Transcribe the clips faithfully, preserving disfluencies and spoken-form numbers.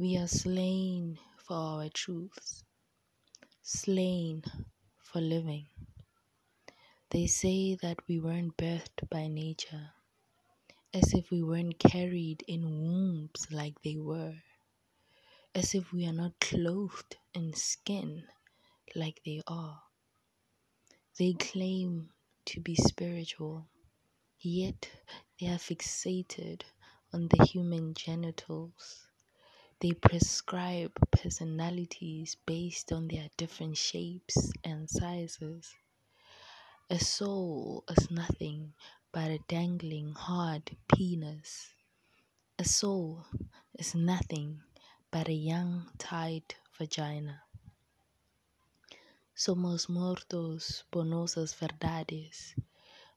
We are slain for our truths, slain for living. They say that we weren't birthed by nature, as if we weren't carried in wombs like they were, as if we are not clothed in skin like they are. They claim to be spiritual, yet they are fixated on the human genitals. They prescribe personalities based on their different shapes and sizes. A soul is nothing but a dangling hard penis. A soul is nothing but a young, tight vagina. Somos muertos por nuestras verdades,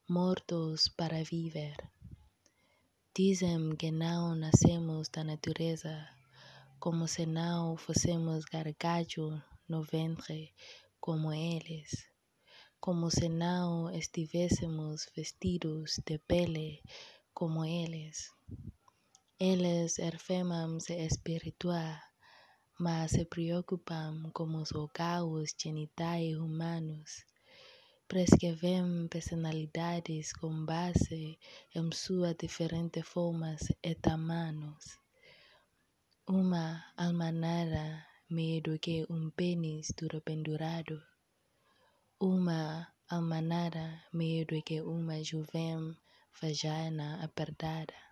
muertos para vivir. Dicen que no nacemos de naturaleza, como si no fuésemos gargallo no ventre como ellos, como si no estuviésemos vestidos de pele como ellos. Ellos enferman espiritual, mas se preocupan con los órganos genitales humanos, prescriben personalidades con base en sus diferentes formas y tamaños. Una almanara mide que un penis duro pendurado. Una almanara mide que una joven vagina apertada.